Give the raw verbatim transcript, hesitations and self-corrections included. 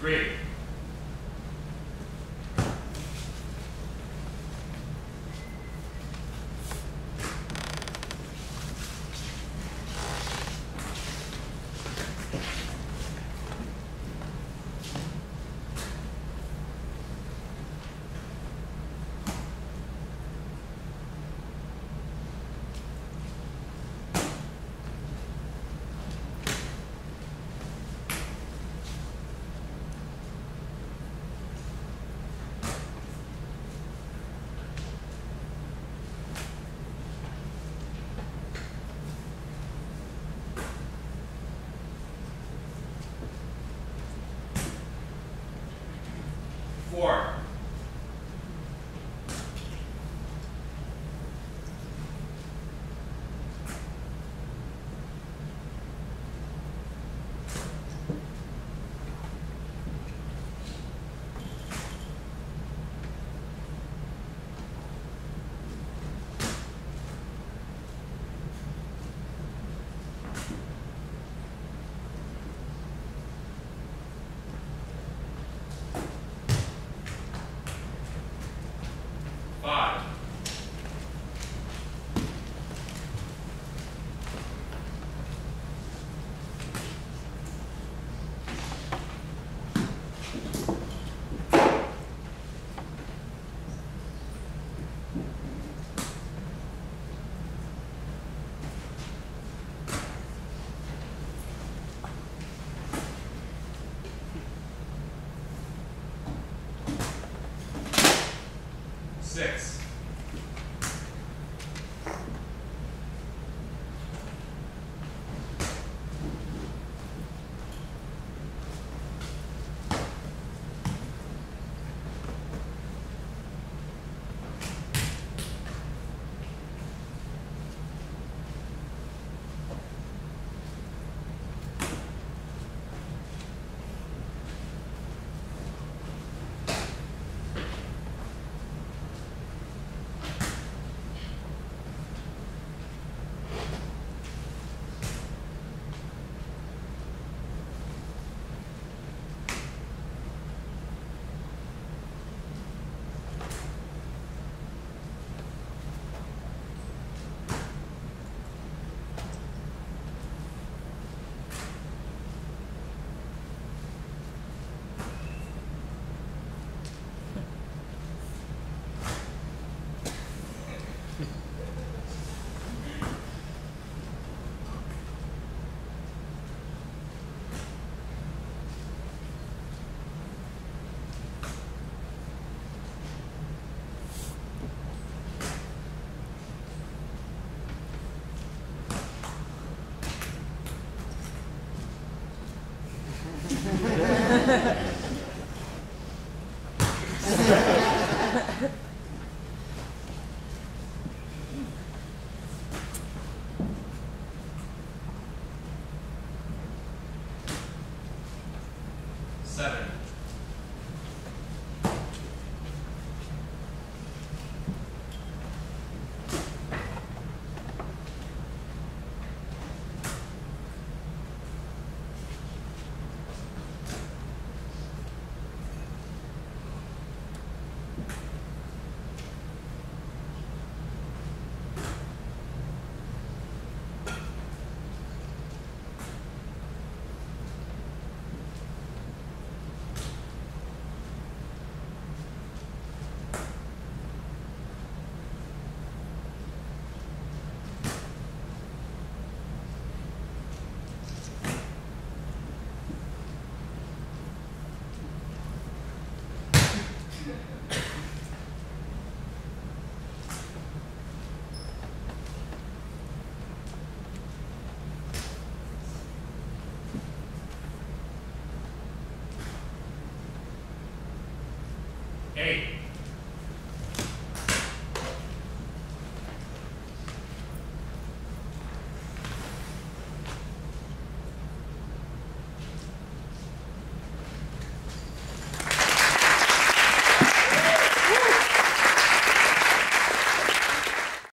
Great. Seven.